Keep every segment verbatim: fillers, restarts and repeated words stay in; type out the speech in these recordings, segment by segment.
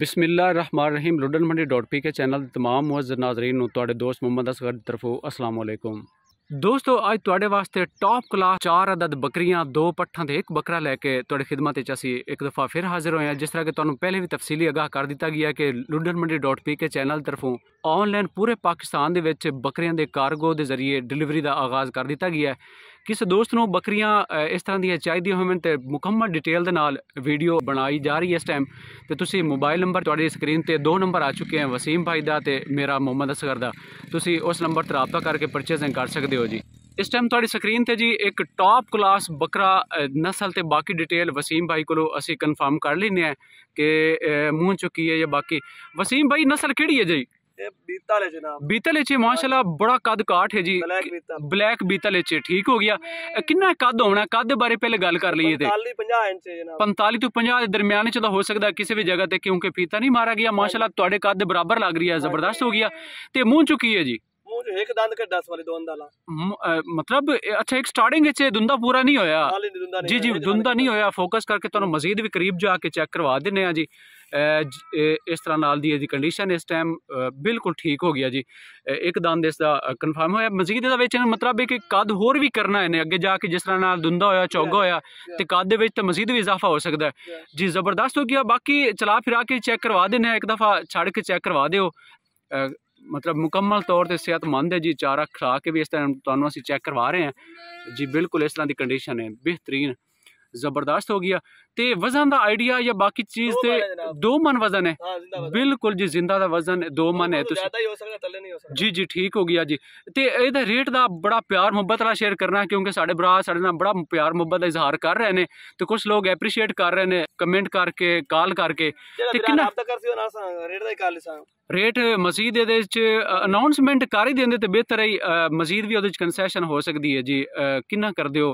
बिस्मिल्लाहिर्रहमानिर्रहीम Luddan Mandi dot P K channel तमाम मुअज़्ज़िज़ नाज़रीन तुहाडे दोस्त मोहम्मद असगर दी तरफों अस्सलाम वालेकुम। दोस्तों अज तुहाडे वास्ते टॉप क्लास चार अदद बकरियां दो पट्ठां ते एक बकरा लैके तुहाडे खिदमत च असीं एक दफ़ा फिर हाजिर होए। जिस तरह कि तुहानूं पहले भी तफसीली आगाह कर दिता गया कि Luddan Mandi dot P K channel तरफों ऑनलाइन पूरे पाकिस्तान दे विच बकरियां दे कार्गो दे जरिए डिलीवरी दा आगाज़ कर दिता गया है। किस दोस्त नूं बकरियां इस तरह दियां चाहिदियां होवन ते मुकम्मल डिटेल दे नाल वीडियो बनाई जा रही है इस टाइम। तो तुसीं मोबाइल नंबर तुहाडी स्क्रीन ते दो नंबर आ चुके हैं, वसीम भाई दा ते मेरा मोहम्मद असगर दा। तुसीं उस नंबर ते राबता करके परचेजिंग कर सकदे हो जी। इस टाइम थोड़ी स्क्रीन ते जी एक टॉप क्लास बकरा नस्ल ते बाकी डिटेल वसीम भाई को असी कन्फर्म कर लेने हैं कि मूँह चुकी है या बाकी। वसीम भाई नस्ल केड़ी है जी? बीतल है जनाब। बीतल है जी, माशाल्लाह बड़ा कद काट है जी। ब्लैक बीतल, ब्लैक बीतल है जी, ठीक हो गया। कितना कद होना, कद बारे पहले गल कर लीए थे। पैंताली तो पचास दरमियाने च हो सकता किसी भी जगह ते, क्योंकि फीता नहीं मारा गया। माशाल्लाह तुहाडे कद दे बराबर लग रही है, जबरदस्त हो गया। तो मूँह चुकी है जी एक दांत के दस वाले दोन दाला। मतलब अच्छा एक स्टार्टिंग है, दुंदा पूरा नहीं होया। दुंदा नहीं जी जी दुंदा नहीं होया। फोकस करके तो मजीद भी करीब जाके चेक करवा देने हैं जी। इस तरह नाल दी कंडीशन इस टाइम बिल्कुल ठीक हो गया जी। एक दांत इसका कन्फर्म होया। मजीद इहदा विच मतलब है कि कद होर भी करना है अगे जाके, जिस तरह नाल दुंदा होया चौगा होया तो कद दे विच तो मजीद भी इजाफा हो सकता है जी। जबरदस्त हो गया। बाकी चला फिरा के चेक करवा देने, एक दफ़ा छड़ के चेक करवा दिओ। मतलब मुकम्मल तौर पर सेहतमंद है जी, चारा खिला के भी इस तरह तुहानूं असीं चेक करवा रहे हैं जी। बिल्कुल इस तरह की कंडीशन है, बेहतरीन जबरदस्त हो गया। तो वजन का आइडिया या बाकी चीज़ दो, दो मन वजन है। हाँ, बिल्कुल जी, जिंदा का वजन दो मन है। तो जी जी ठीक हो गया जी। तो ये रेट का बड़ा प्यार मुहब्बत वाला शेयर करना, क्योंकि साढ़े भरा साढ़े नाल बड़ा प्यार मुहब्बत का इजहार कर रहे हैं। तो कुछ लोग एप्रीशिएट कर रहे हैं कमेंट करके, कॉल करके। रेट मजीद ये अनाउंसमेंट कर ही देंगे तो बेहतर है, मजीद भी उस कंसैशन हो सकती है जी। कितना कर दो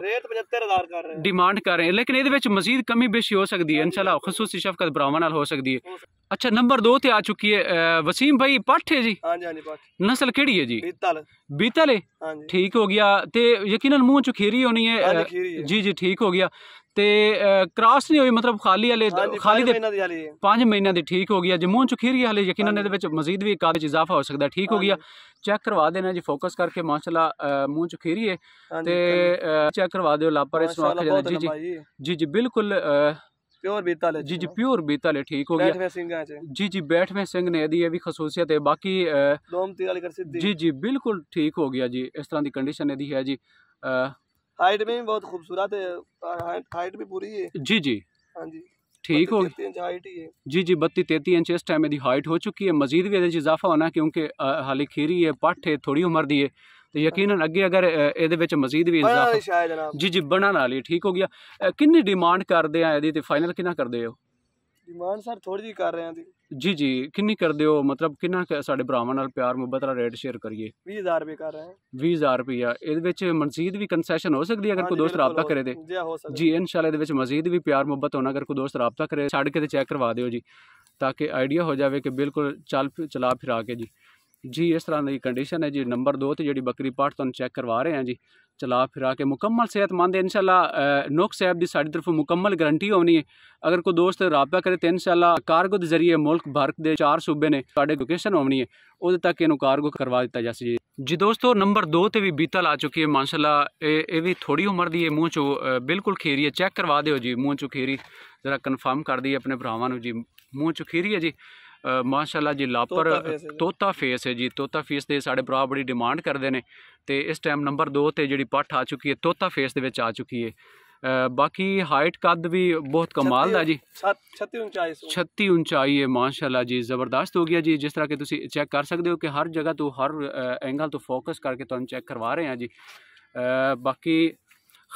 डिमांड कर रहे हैं, लेकिन ये मजीद कमी बेशी हो सकती है इंशाल्लाह, खसूसी शफकत भरावां नाल हो सकती है। अच्छा नंबर दो ते आ चुकी है वसीम भाई, पठ है जी? हाँ जी, हाँ जी पठ। नस्ल केड़ी है जी? बीतल। बीतल है, ठीक हो गया। तो यकीनन मूँह चो खीरी होनी है जी जी, ठीक हो गया। तो क्रॉस नहीं हुई, मतलब खाली हाले खाली दे पाँच महीना दी, ठीक हो गया जी। मूँह चो खीरी हाले यकीनन इहदे विच मजीद भी काद इजाफा हो सकता है, ठीक हो गया। चेक करवा देना जी फोकस करके, माशाल्लाह मूँह चो खीरी है। तो चेक करवा दो लापर जी जी जी जी बिल्कुल प्योर बीतल है जी जी, प्योर बीतल है, ठीक हो गया जी जी। बैठवें सिंह ने यदि ये भी खसूसियत है बाकी जी जी, बिल्कुल ठीक हो गया जी। इस तरह की कंडीशन यदि है जी। हाइट में भी बहुत खूबसूरत है, हाइट भी पूरी है जी जी। हाँ जी ठीक हो गया जी जी। बत्ती तेती इंच इस टाइम यदि हाइट हो चुकी है। मजीद भी ये इजाफा होना, क्योंकि हाली खीरी है, पट्ठ है, थोड़ी उम्र दी है। तो यकीनन अगे अगर ये मजीद भी इजाफा जी जी बनाने वाली, ठीक हो गया। कितनी डिमांड करते हैं यदि, फाइनल कितना करते हो? डिमांड सर थोड़ी जी कर रहे हैं जी जी। कितनी करते हो, मतलब कितना साढ़े भरावां नाल प्यार मुहब्बत वाला रेट शेयर करिए? बीस हज़ार रुपये कर रहे हैं। बीस हज़ार रुपया ये मजीद भी कंसेशन हो सकती है अगर कोई दोस्त रब्ता करे तो जी। इंशाल्लाह ये मजीद भी प्यार मुहब्बत होना, अगर कोई दोस्त रब्ता करे छड़ के चेक करवा दो जी, ताकि आइडिया हो जाए कि बिल्कुल चल चला फिरा के जी जी। इस तरह की कंडीशन है जी। नंबर दो तो जी बकरी पाठ तुम चेक करवा रहे हैं जी। चला फिरा के मुकम्मल सेहतमंद है इंशाल्लाह। नोक साहब की साड़ी तरफ मुकम्मल गारंटी होनी है। अगर कोई दोस्त रबता करे तो इंशाल्लाह कार्गो के जरिए मुल्क भर के चार सूबे ने साढ़े लोकेशन होनी है, उदे तक इन्हों कार्गो करवा दिता जा सके जी। दोस्तों नंबर दो ते भी बीतल आ चुकी है, माशाल्लाह ये भी थोड़ी उम्र दी है। मूँह चो बिल्कुल खीरी है, चेक करवा दो जी। मूँह चो खीरी जरा कन्फर्म कर दी अपने भरावां नूं जी। मूँह चो खीरी है जी माशाल्लाह जी। लापर तोता फेस है जी, तोता फेस दे साढ़े भरा बड़ी डिमांड करते हैं। तो इस टाइम नंबर दो ते जिहड़ी पट्ठ आ चुकी है, तोता फेस दे विच आ चुकी है। आ, बाकी हाइट कद भी बहुत कमाल दा जी, छत्ती उंचाई छत्ती उंचाई है माशाल्लाह जी। ज़बरदस्त हो गया जी। जिस तरह के तुसी चेक कर सकते हो कि हर जगह तो हर एंगल तो फोकस करके तुम चेक करवा रहे हैं जी। आ, बाकी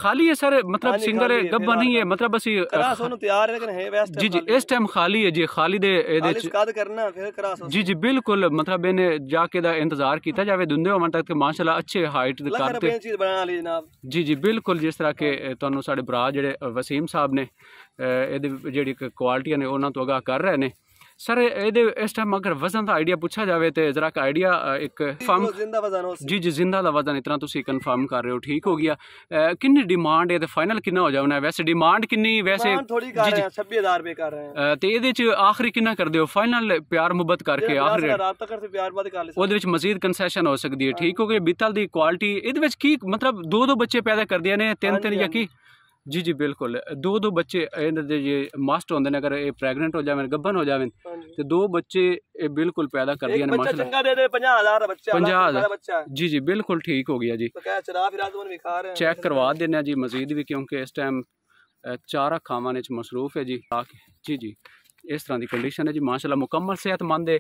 खाली है सर, मतलब सिंगल है, गब्बा नहीं है, मतलब बस तैयार है लेकिन है वैसे जी जी। इस टाइम खाली है जी, खाली दे करना फिर क्रास जी जी बिल्कुल। मतलब इन्हें जाके दा इंतजार किया जाए दुंदे होने तक। माशाल्लाह अच्छे हाइट करते जी जी बिल्कुल। जिस तरह के तुहानूं साढ़े भरा जिहड़े वसीम साहब ने ए जी क्वालिटियां ने उन्हां तो आगाह कर रहे हैं सर ये इस टाइम अगर वजन का आइडिया पूछा जाए तो जरा का आइडिया एक फार्म जी जी जिंदा का वजन इतना तुम कन्फर्म कर रहे हो, ठीक हो गया। किन्नी डिमांड है तो फाइनल किन्ना हो जाना है? वैसे डिमांड किन्नी वैसे थोड़ी कर रहे हैं, छब्बीस हज़ार रुपये कर रहे हैं। तो ये आखिरी किन्ना कर दो फाइनल प्यार मुहब्बत करके आखिर वो मजीद कंसैशन हो सकती है, ठीक हो गया। बीतल की क्वालिटी ये की मतलब दो दो बच्चे पैदा कर दिए ने तीन तीन या कि जी जी बिल्कुल दो दो बच्चे ये मस्ट होंगे ने अगर ये प्रेगनेंट हो जाए गब्बन हो जाए तो दो बच्चे ये बिल्कुल पैदा कर दिया माशाल्लाह जी जी बिल्कुल ठीक हो गया जी। चेक करवा देने जी मजीद भी क्योंकि इस टाइम चारा खावाने मसरूफ है जी जी जी इस तरह की कंडीशन है जी माशाल्लाह मुकम्मल सेहतमंद है।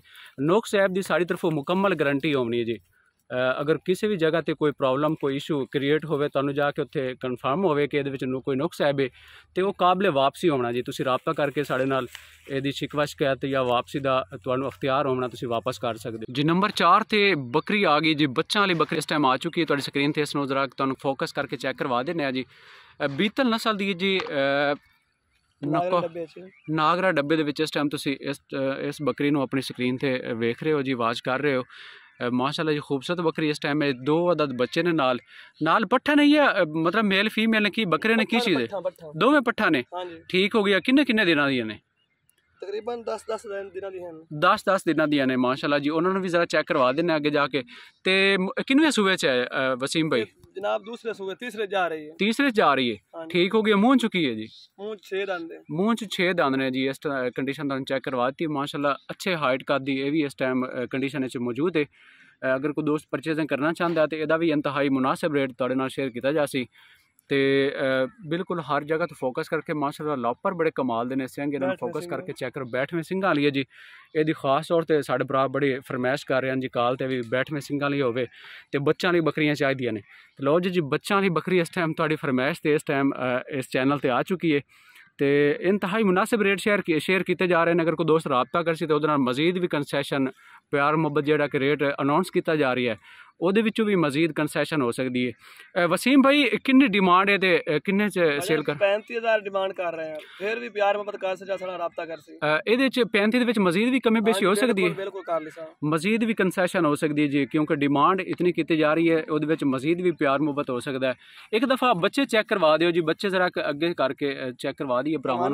नोक साहब की सारी तरफों मुकम्मल गारंटी होनी है जी। अगर किसी भी जगह पर कोई प्रॉब्लम कोई इशू क्रिएट होवे तो जाके उत्थे कन्फर्म होवे कि ये कोई नुक्स है तो वह काबिले वापसी होना जी। तुसी राबता करके साढ़े नाल यदि शिकवा शिकायत या वापसी का तुहानू अख्तियार होना तुसी वापस कर सकते हो जी। नंबर चार से बकरी आ गई जी, बच्चों वाली बकरी इस टाइम आ चुकी है तुहाडी स्क्रीन पर। इसनू जरा तुहानू फोकस करके चेक करवा देने आ जी। बीतल नस्ल दी जी नागरा डब्बे दे विच इस टाइम तुसी इस इस बकरी नू अपनी स्क्रीन ते वेख रहे हो जी, आवाज़ कर रहे हो। माशाल्लाह जी खूबसूरत बकरी इस टाइम है, दो अदद बच्चे ने नाल नाल पट्ठा नहीं है मतलब मेल फीमेल ने की बकरे ने की चीज़ है दो में पट्ठा ने, ठीक हो गया। किन्ने किन्ने दिना दिया ने? तकरीबन दस दस दिना दिया ने, दस दस दिना दिया ने माशाल्लाह जी। उन्होंने भी जरा चेक करवा देने आगे जाके। ते किन्नवे सूबे च है वसीम भाई? जनाब दूसरे सूबे तीसरे जा रही है, तीसरे जा रही है, ठीक हो गया। मुँह चुकी है जी? मुँह छे दांद, मुँह छे दांद ने जी। इस कंडीशन तुम चेक करवाती माशाल्लाह अच्छे हाइट का दी ये भी इस टाइम कंडीशन मौजूद है। अगर कोई दोस्त परचेजिंग करना चाहता है तो यदा भी इंतहाई मुनासिब रेट तुहाडे नाल शेयर किया जा सी ते बिल्कुल हर जगह तो फोकस करके माशाल्लाह लापर बड़े कमाल देने सिंह इन्होंने फोकस करके चेक करो। बैठवें सिंह वाली है जी यदि खास तौर पर साढ़े भरा बड़ी फरमाइश कर रहे हैं जी काल ते भी बैठवें सिंह वाली होवे ते बच्चों वाली बकरियां चाहिए ने। लो जी जी बच्चों वाली बकरी इस टाइम तुहाडी फरमाइश तो इस टाइम इस चैनल पर आ चुकी है तो इंतहाई मुनासिब रेट शेयर शेयर किए जा रहे हैं। अगर कोई दोस्त राबता कर सी तो उधर मजीद भी कंसैशन प्यार मुहब्बत जोड़ा कि रेट अनाउंस किया जा रहा है उहदे विचों भी मजीद कंसैशन हो सकती है। वसीम भाई किन्नी डिमांड है तो किन्ने सेल कर? पैंती हज़ार डिमांड कर रहे हैं, फिर भी प्यार मुहब्बत कर सकदा साढ़ा राबता कर सकदा। इहदे पैंती दे विच मजीद भी कमी पेशी हो सकती है? बिल्कुल कर ली साहब, मजीद भी कंसैशन हो सकती है जी क्योंकि डिमांड इतनी की जा रही है उहदे विच मजीद भी प्यार मुहब्बत हो सकता है। एक दफ़ा बच्चे चेक करवा दिओ जी, बच्चे जरा अगे करके चेक करवा दिए भरावां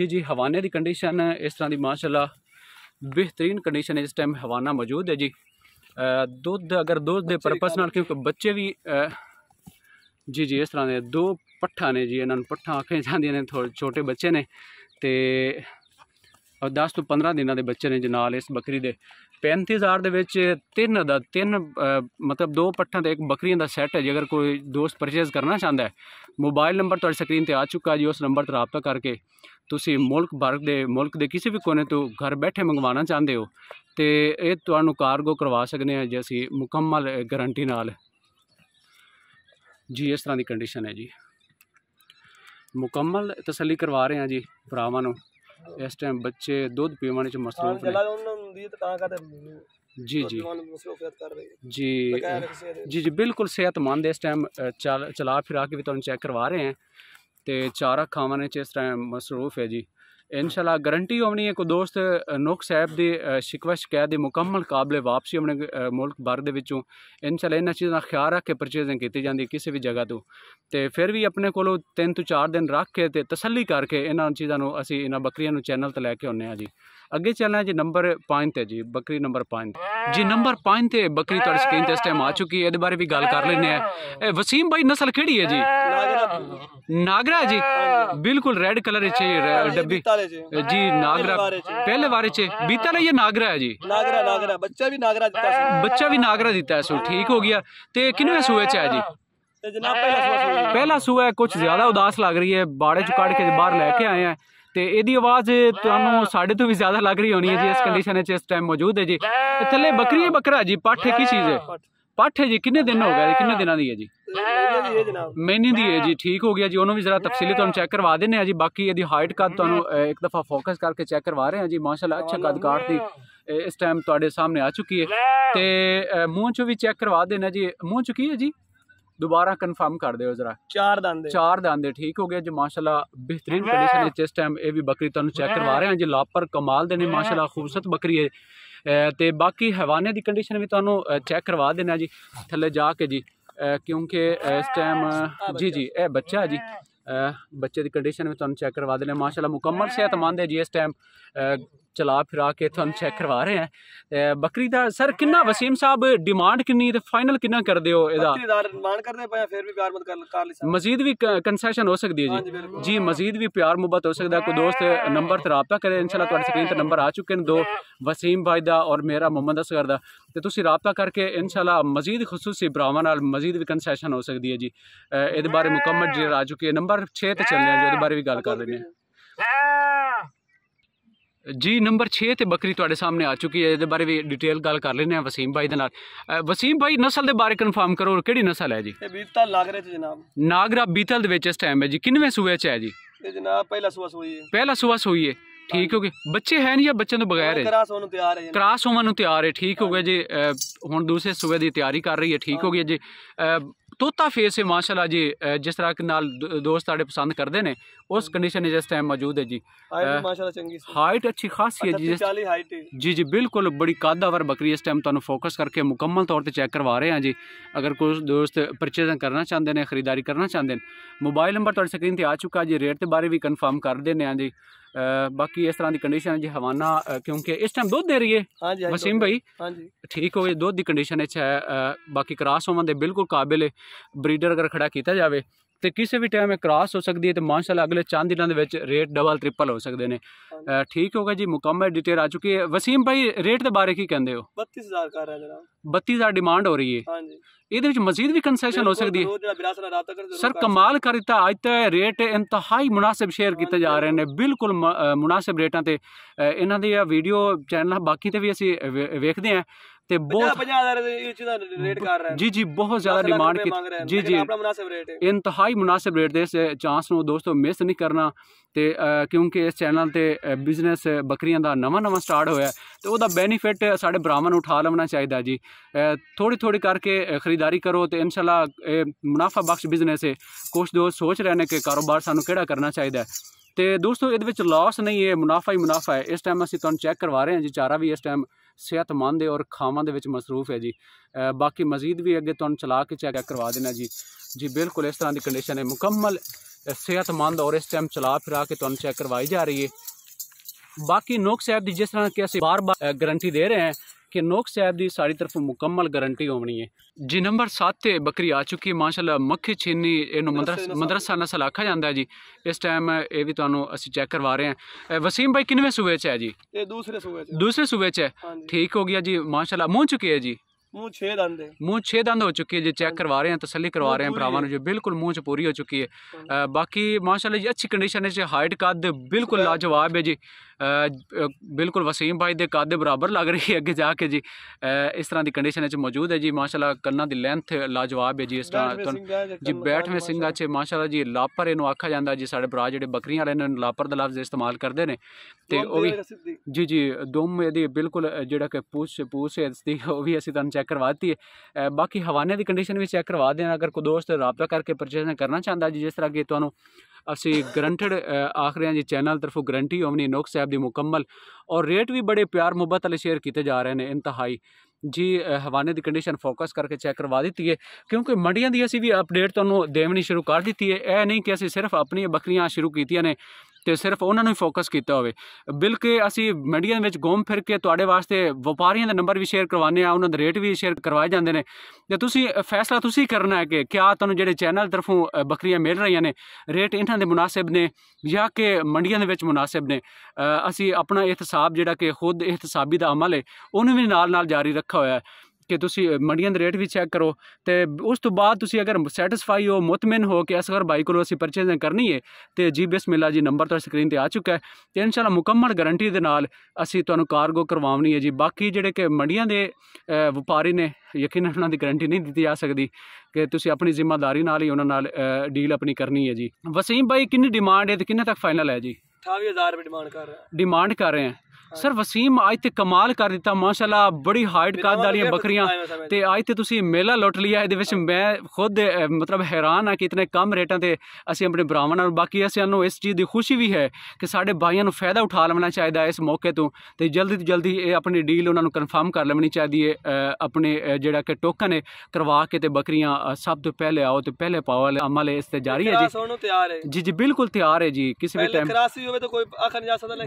जी जी। हवाने की कंडीशन इस तरह की माशाल्लाह बेहतरीन कंडीशन है, इस टाइम हवाना मौजूद है जी। दुध अगर दुध के परपस न क्योंकि बच्चे भी आ, जी जी इस तरह के दो पट्ठा ने जी, इन्होंने पट्ठा आखे जाए ने थोड़े छोटे बच्चे ने तो दस तो पंद्रह दिन के बच्चे ने जनाल इस बकरी के। पैंती हज़ार तीन अदा तीन आ, मतलब दो पट्ठा तो एक बकरियों का सैट है जी। अगर कोई दोस्त परचेज करना चाहता है मोबाइल नंबर तो स्क्रीन पर आ चुका जी, उस नंबर पर राबता करके तुसी मुल्क भर के मुल्क के किसी भी कोने तो घर बैठे मंगवाना चाहते हो तो ये तुहानू कार्गो करवा सकते हैं जी असी मुकम्मल गारंटी नाल जी। इस तरह की कंडीशन है जी, मुकम्मल तसली करवा रहे हैं जी भरावां नू। इस टाइम बच्चे दूध पीवाने च मसरूफ ने जी जी जी जी जी बिल्कुल सेहतमंद इस टाइम चल चला फिरा के भी तुहानू चेक करवा रहे हैं तो चारा खावाने च इस टाइम मसरूफ है जी। इंशाल्लाह गारंटी होनी है कोई दोस्त नुक्स साहब की शिकवा शिकायत की मुकम्मल काबिले वापसी अपने मुल्क भर के विचों इंशाल्लाह इन्हां चीज़ों का ख्याल रख के परचेजिंग की जाती किसी भी जगह तो ते फिर भी अपने को तीन तो चार दिन रख के ते तसली करके इन्हां चीज़ों असी इन्हां बकरियां चैनल ते लैके आने जी। अगे चलना जी नंबर पाँच ते जी, बकरी नंबर पाँच जी। नंबर पाँच ते बकरी तुहाडी स्क्रीन ते इस टाइम आ चुकी है, इहदे बारे भी गल कर लैने आ। वसीम भाई नस्ल केड़ी है जी? नागरा जी बिल्कुल रेड कलर इच डब्बी जी। नागरा पहले बारे चे बीतल है या नागरा है जी? नागरा नागरा बच्चा भी नागरा दिता, बच्चा भी नागरा दिता है सो, ठीक हो गया। ते किन्नवे सूए च है जी? पहला सूआ है, कुछ ज्यादा उदास लग रही है, बाड़े चो काट के बाहर लेके आए हैं तो यदि आवाज़ तुहानू साढ़े तो भी ज़्यादा लग रही होनी है जी। इस कंडीशन इस टाइम मौजूद है जी। थले बकरी है बकरा जी? पट्ठ की चीज़ है, पट्ठ है जी। किन्ने दिन हो गया जी, किन्ने दिनों की है जी? महीने की है जी, ठीक हो गया जी। उन्होंने भी जरा तफसीली तुहानू चेक करवा देने हैं जी। बाकी यदि हाइट कद तुहानू एक दफ़ा फोकस करके चेक करवा रहे हैं जी माशाल्लाह अच्छा कद काट दी इस टाइम तुहाडे सामने आ चुकी है। तो मूँह चो भी चेक करवा देना जी। मूँह चुकी है जी दोबारा कंफर्म कर दो जरा। चार दांदे चार दांदे ठीक हो गए जी माशाल्लाह, बेहतरीन कंडीशन है इस टाइम। ये भी बकरी तुहानू चेक करवा रहे हैं जी, लापर कमाल देने माशाल्लाह, खूबसूरत बकरी है ते बाकी हैवाने दी कंडीशन भी तुहानू चेक करवा देना जी थल्ले जाके जी, क्योंकि इस टाइम जी जी ए बच्चा जी बच्चे की कंडीशन भी तुहानू चेक करवा देने माशाल्लाह, मुकम्मल सेहतमंद है जी इस टाइम, चला फिरा के तुहानू चेक करवा रहे हैं बकरी दा। सर किन्ना वसीम साहब डिमांड किन्नी ते फाइनल किन्ना कर दियो एदा? डिमांड करदे पया फिर भी प्यार मुहब्बत कर ले साहब, मजीद भी कंसेशन हो सकदी है जी जी, मजीद भी प्यार मुहब्बत हो सकदा। कोई दोस्त नंबर ते राबता करे, इंशाल्लाह तुहाडे स्क्रीन ते नंबर आ चुके हैं दो, वसीम भाई दा और मेरा मोहम्मद असगर दा, ते तुसी राबता करके इंशाल्लाह मजीद खसूसी भरावां नाल मजीद भी कंसेशन हो सकदी है जी। इहदे बारे मुकम्मल जी आ चुकी है, नंबर छे ते चलने जी इहदे बारे भी गल कर लेने जी। नंबर छे ते बकरी तुहाडे सामने आ चुकी है, इहदे बारे भी डिटेल गल कर लेने वसीम भाई दे नाल। वसीम भाई नस्ल दे बारे कंफर्म करो, केड़ी नस्ल है जी? बीतल नागरे च जनाब, नागरा बीतल दे विच इस टाइम है जी। किन्नवें सूए च है जी? ते जनाब पहला सूआ सूई है, पहला सूआ सूई है ठीक हो गया। बच्चे हैं या बच्चों तो बगैर है? क्रास होने तैयार है, क्रास होने तैयार है ठीक हो गया जी। हुण दूसरे सूए दी तैयारी कर रही है ठीक हो गया जी। तोता फेस है माशाल्लाह जी, जिस तरह के नाल दोस्त आड़े पसंद करते हैं उस कंडीशन जिस टाइम मौजूद है जी। हाइट अच्छी खासी है जी, हाइट जी जी बिल्कुल, बड़ी कादावर बकरी इस टाइम तुहानू फोकस करके मुकम्मल तौर पर चेक करवा रहे हैं जी। अगर कोई दोस्त परचेज करना चाहते हैं, खरीदारी करना चाहते हैं, मोबाइल नंबर तुहाडे स्क्रीन पर आ चुका है जी, रेट के बारे भी कन्फर्म कर देने हैं जी। बाकी इस तरह की कंडीशन जी हवाना, क्योंकि इस टाइम दूध दे रही है वसीम भाई ठीक हो गई, दूध की कंडीशन अच्छा है। बाकी क्रास होने के बिल्कुल काबिल है, ब्रीडर अगर खड़ा किया जाए तो किसी भी टाइम क्रॉस हो सकती है, तो माशाल्लाह अगले चंद दिनों के रेट डबल ट्रिपल हो सकते हैं ठीक होगा जी। मुकम्मल डिटेल आ चुकी है। वसीम भाई रेट के बारे की कहते हो? बत्तीस हज़ार का है जनाब, बत्तीस हज़ार डिमांड हो रही है, ਇਹਦੇ ਵਿੱਚ ਮਜ਼ੀਦ ਵੀ ਕੰਸੈਸ਼ਨ ਹੋ ਸਕਦੀ ਹੈ। ਸਰ ਕਮਾਲ ਕਰ ਦਿੱਤਾ, ਅੱਜ ਤਾਂ ਰੇਟ ਇੰਤਹਾਈ ਮੁਨਾਸਬ ਸ਼ੇਅਰ ਕੀਤੇ ਜਾ ਰਹੇ ਨੇ, ਬਿਲਕੁਲ ਮੁਨਾਸਬ ਰੇਟਾਂ ਤੇ ਇਹਨਾਂ ਦੀ ਆ ਵੀਡੀਓ ਚੈਨਲ ਬਾਕੀ ਤੇ ਵੀ ਅਸੀਂ ਵੇਖਦੇ ਆ ਤੇ ਬਹੁਤ पचास हज़ार ਇਹ ਚੀਜ਼ਾਂ ਰੇਟ ਕਰ ਰਹੇ ਜੀ ਜੀ, ਬਹੁਤ ਜ਼ਿਆਦਾ ਡਿਮਾਂਡ ਕੀਤੀ ਜੀ ਜੀ, ਆਪਣਾ ਮੁਨਾਸਬ ਰੇਟ ਹੈ, ਇੰਤਹਾਈ ਮੁਨਾਸਬ ਰੇਟ ਦੇ ਚਾਂਸ ਨੂੰ ਦੋਸਤੋ ਮਿਸ ਨਹੀਂ ਕਰਨਾ। तो क्योंकि इस चैनल पर बिजनेस बकरियां का नवा नवा स्टार्ट होया तो वह बेनीफिट साढ़े भरावान उठा लवना चाहिए जी। थोड़ी थोड़ी करके खरीदारी करो तो इंशाल्लाह मुनाफा बख्श बिजनेस है। कुछ दोस्त सोच रहे हैं कि कारोबार सानू केड़ा करना चाहिए, तो दोस्तों ये लॉस नहीं है, मुनाफा ही मुनाफा है। इस टाइम असीं तुहानू चेक करवा रहे हैं जी, चारा भी इस टाइम सेहतमंद है और खावां दे विच मसरूफ है जी। बाकी मजीद भी अगे तुहानू चला के चेक करवा देना जी जी, बिल्कुल इस तरह की कंडीशन है, मुकम्मल सेहतमंद और इस टाइम चला फिरा के तुहानू चेक करवाई जा रही है। बाकी नोक साहब की जिस तरह की असीं बार बार गारंटी दे रहे हैं कि नोक साहब की सारी तरफ मुकम्मल गारंटी होनी है जी। नंबर सात बकरी आ चुकी है माशाल्लाह, मक्खी छीनी इनू मदरसा मदरसा नस्ल आखा जाता है जी। इस टाइम ये भी तुहानू असी चेक करवा रहे हैं। वसीम भाई किन्नवें सूबे च है जी? ये दूसरे सूबे च, दूसरे सूबे च है ठीक हो गया जी माशाल्लाह। मुँह चुकी है जी, मुँह छे दंद है, मुँह छे दंद हो चुकी है जी। चेक करवा रहे हैं, तसली करवा रहे हैं भरावान जो, बिल्कुल मुँह च पूरी हो चुकी है। आ, बाकी माशाल्लाह जी अच्छी कंडीशन है, हाइट कद बिल्कुल लाजवाब है जी, आ, बिल्कुल वसीम भाई दे कद बराबर लग रही है अगे जाके जी। आ, इस तरह की कंडीशन मौजूद है जी माशाल्लाह, कन्ना दी लेंथ लाजवाब है जी। इस तरह जी बैठवें सिंगा च माशाल्लाह जी, लापर इन्हू आखा जाता जी, साढ़े भरा जो बकरियां वाले इन्होंने लापर का लफ्ज इस्तेमाल करते हैं, तो वह भी जी जी दुम यदि बिल्कुल जोड़ा कि पूछ पूछ इसकी वह भी असी तुहानू चेक करवा दी है। बाकी हवाने की कंडीशन भी चेक करवा देना, अगर कोई दोस्त राबता करके परचेज करना चाहता जी। जिस तरह कि तुहानू असी गरंटेड आख रहे हैं जी, चैनल तरफों गरंटी होनी नोक साहब की मुकम्मल, और रेट भी बड़े प्यार मुहब्बत वाले शेयर किए जा रहे हैं इंतहाई जी। हवाने की कंडीशन फोकस करके चेक करवा दी है, क्योंकि मंडिया की असी भी अपडेट तुहानू देनी शुरू कर दी है। यह नहीं कि असी सिर्फ अपनी बकरियां शुरू कीतियां ने तो सिर्फ उन्होंने ही फोकस किया हो, बल्कि असी मंडिया घूम फिर के तुहाडे वास्ते व्यापारियों के नंबर भी शेयर करवाने, उन्होंने रेट भी शेयर करवाए जाते हैं। तो तुसी फैसला तुसी करना है कि क्या तुहानू जिहड़े चैनल तरफों बकरियां मिल रही ने रेट इन्हां दे मुनासिब ने या कि मंडिया दे विच मुनासिब ने। असी अपना एहतसाब जिहड़ा कि खुद एहतसाबी का अमल है उन्होंने भी नाल नाल जारी रखा होया है कि तुसी मंडिया के रेट भी चेक करो, तो उस तो बाद तुसी अगर सैटिस्फाई हो, मुतमिन हो कि असगर भाई को असी परचेज करनी है, तो जी बिस्मिल्लाह जी नंबर तो स्क्रीन पर आ चुका है, तो इंशाल्लाह मुकम्मल गारंटी के नाल असी तुहानू कार्गो करवानी है जी। बाकी जिहड़े कि मंडिया के व्यापारी ने यकीन उन्होंने की गारंटी नहीं दी जा सकती, कि तुसी अपनी जिम्मेदारी नाल ही उन्होंने डील अपनी करनी है जी। वसीम भाई कितनी डिमांड है तो कितने तक फाइनल है जी? अठावी हज़ार रुपये डिमांड कर रहे हैं, डिमांड कर रहे हैं सर वसीम आज ते कमाल कर दिता माशाल्लाह, बड़ी हाइट कद वाली बकरियां ते आज ते तुसी मेला लुट लिया। इहदे विच मैं खुद मतलब हैरान आ कि इतने कम रेटां ते असीं अपने भरावां नाल, बाकी असां इस चीज़ की खुशी भी है कि साडे भाइयां नूं फायदा उठा लेना चाहिए इस मौके तो, ते जल्दी तो जल्दी ये अपनी डील उन्हां नूं कन्फर्म कर लेनी चाहिए है, अपने जिहड़ा कि टोकन है करवा के ते बकरियां सब तो पहले आओ तो पहले पाओ अमल इस ते जारी है जी। जी जी बिल्कुल तैयार है जी, किसी भी टाइम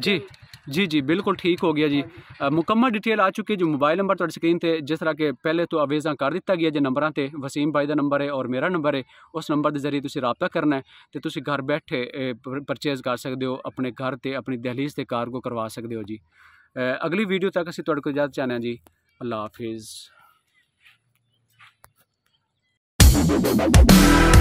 जी जी जी बिल्कुल ठीक हो गया जी। आ, मुकम्मल डिटेल आ चुकी है जो मोबाइल नंबर तो स्क्रीन पर जिस तरह के पहले तो आवेजा कर दिता गया जो नंबर से, वसीम भाई का नंबर है और मेरा नंबर है, उस नंबर के जरिए तुसी रब्ता करना है तो तुसी घर बैठे परचेज़ कर सकते हो, अपने घर से अपनी दहलीज से कार्गो करवा सकते हो जी। आ, अगली वीडियो तक असीं तुहाडे कोल इजाज़त चाहते हैं जी, अल्लाह हाफिज़।